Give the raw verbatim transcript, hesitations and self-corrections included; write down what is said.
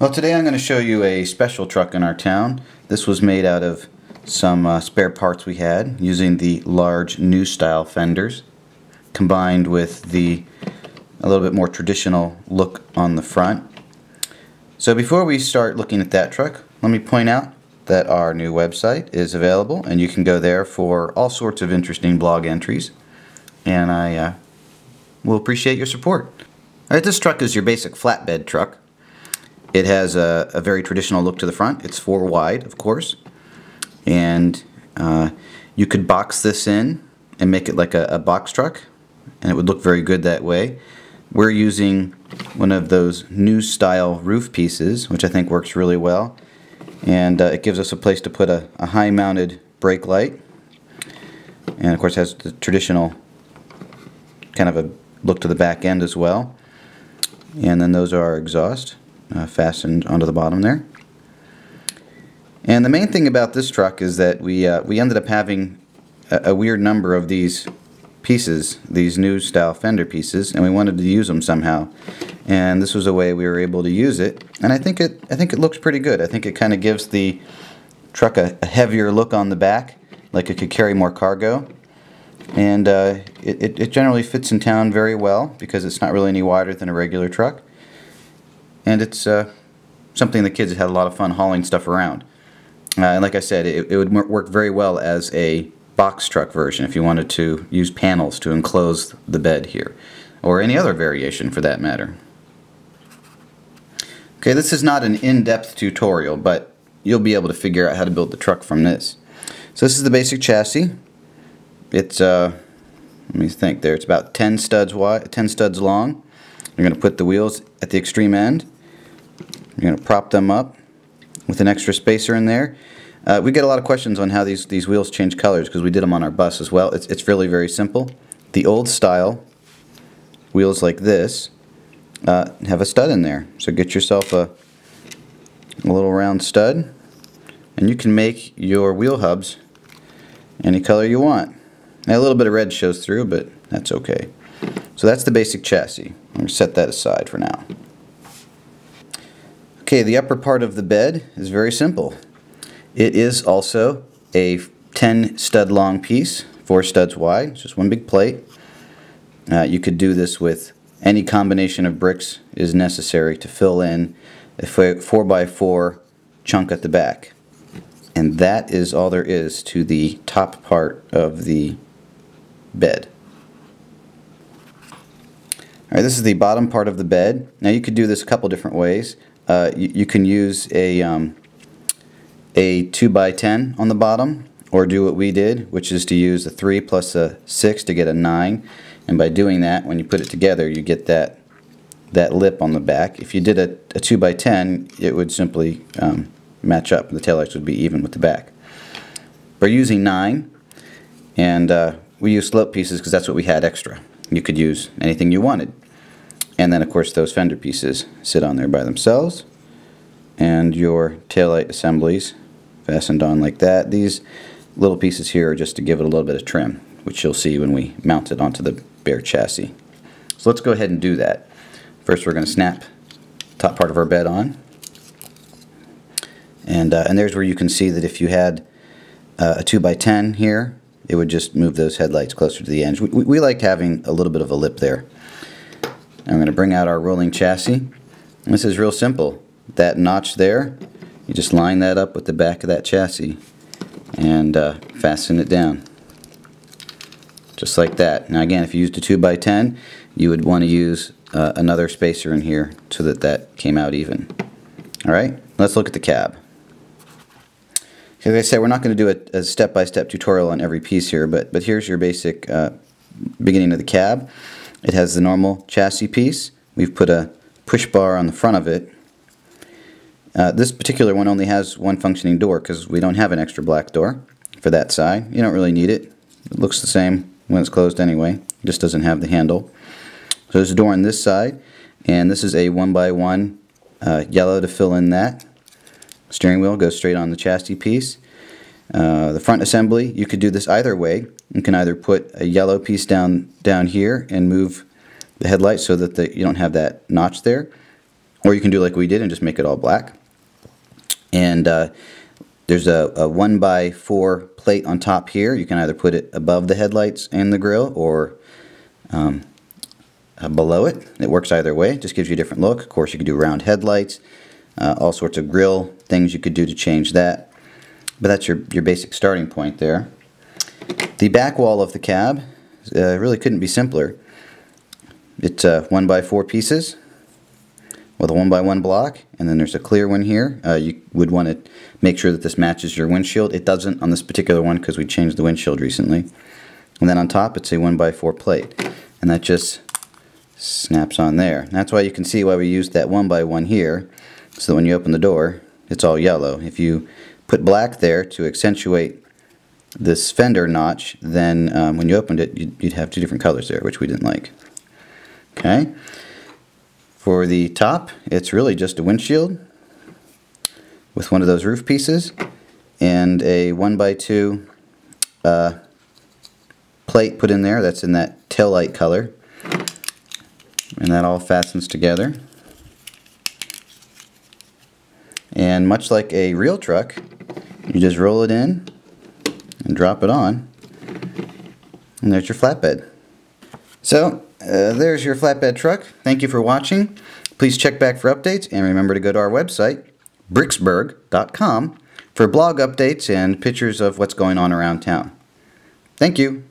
Well, today I'm going to show you a special truck in our town. This was made out of some uh, spare parts we had using the large new style fenders combined with the a little bit more traditional look on the front. So before we start looking at that truck, let me point out that our new website is available and you can go there for all sorts of interesting blog entries, and I uh, will appreciate your support. Alright, this truck is your basic flatbed truck. It has a, a very traditional look to the front. It's four wide, of course, and uh, you could box this in and make it like a, a box truck, and it would look very good that way. We're using one of those new style roof pieces, which I think works really well, and uh, it gives us a place to put a, a high mounted brake light, and of course has the traditional kind of a look to the back end as well. And then those are our exhaust. Uh, fastened onto the bottom there. And the main thing about this truck is that we uh, we ended up having a, a weird number of these pieces, these new style fender pieces, and we wanted to use them somehow. And this was a way we were able to use it. And I think it I think it looks pretty good. I think it kind of gives the truck a, a heavier look on the back, like it could carry more cargo. And uh, it, it, it generally fits in town very well because it's not really any wider than a regular truck. And it's uh, something the kids had a lot of fun hauling stuff around. Uh, and like I said, it, it would work very well as a box truck version if you wanted to use panels to enclose the bed here, or any other variation for that matter. Okay, this is not an in-depth tutorial, but you'll be able to figure out how to build the truck from this. So this is the basic chassis. It's, uh, let me think there, it's about ten studs wide, ten studs long. You're going to put the wheels at the extreme end. You're going to prop them up with an extra spacer in there. Uh, we get a lot of questions on how these, these wheels change colors because we did them on our bus as well. It's, it's really very simple. The old style wheels like this uh, have a stud in there. So get yourself a, a little round stud, and you can make your wheel hubs any color you want. Now, a little bit of red shows through, but that's okay. So that's the basic chassis. I'm going to set that aside for now. Okay, the upper part of the bed is very simple. It is also a ten stud long piece, four studs wide. It's just one big plate. Uh, you could do this with any combination of bricks is necessary to fill in a four by four chunk at the back. And that is all there is to the top part of the bed. All right, this is the bottom part of the bed. Now you could do this a couple different ways. Uh, you, you can use a um, a two by ten on the bottom, or do what we did, which is to use a three plus a six to get a nine. And by doing that, when you put it together, you get that that lip on the back. If you did a, a two by ten, it would simply um, match up. The taillights would be even with the back. We're using nine, and uh, we use slope pieces because that's what we had extra. You could use anything you wanted. And then of course those fender pieces sit on there by themselves, and your taillight assemblies fastened on like that. These little pieces here are just to give it a little bit of trim, which you'll see when we mount it onto the bare chassis. So let's go ahead and do that. First we're going to snap the top part of our bed on, and, uh, and there's where you can see that if you had uh, a two by ten here, it would just move those headlights closer to the edge. We, we, we like having a little bit of a lip there. I'm going to bring out our rolling chassis. And this is real simple. That notch there, you just line that up with the back of that chassis and uh, fasten it down. Just like that. Now again, if you used a two by ten, you would want to use uh, another spacer in here so that that came out even. Alright, let's look at the cab. As I said, we're not going to do a step-by-step tutorial on every piece here, but, but here's your basic uh, beginning of the cab. It has the normal chassis piece. We've put a push bar on the front of it. Uh, this particular one only has one functioning door because we don't have an extra black door for that side. You don't really need it. It looks the same when it's closed anyway. It just doesn't have the handle. So there's a door on this side, and this is a one by one uh, yellow to fill in that. Steering wheel goes straight on the chassis piece. Uh, the front assembly, you could do this either way. You can either put a yellow piece down down here and move the headlight so that the, you don't have that notch there, Or you can do like we did and just make it all black. And uh, there's a, a one by four plate on top here. You can either put it above the headlights and the grill, or um, uh, below it. It works either way. It just gives you a different look. Of course, you can do round headlights, uh, all sorts of grill things you could do to change that. But that's your, your basic starting point there. The back wall of the cab uh, really couldn't be simpler. It's uh, one by four pieces with a one by one block, and then there's a clear one here. Uh, you would want to make sure that this matches your windshield. It doesn't on this particular one because we changed the windshield recently. And then on top it's a one by four plate, and that just snaps on there. And that's why you can see why we used that one by one here, so that when you open the door it's all yellow. If you put black there to accentuate this fender notch, then um, when you opened it you'd, you'd have two different colors there, which we didn't like. Okay. For the top, it's really just a windshield with one of those roof pieces and a one by two uh, plate put in there that's in that taillight color, and that all fastens together. And much like a real truck, you just roll it in and drop it on, and there's your flatbed. So uh, there's your flatbed truck. Thank you for watching. Please check back for updates, and remember to go to our website, Bricksburg dot com, for blog updates and pictures of what's going on around town. Thank you.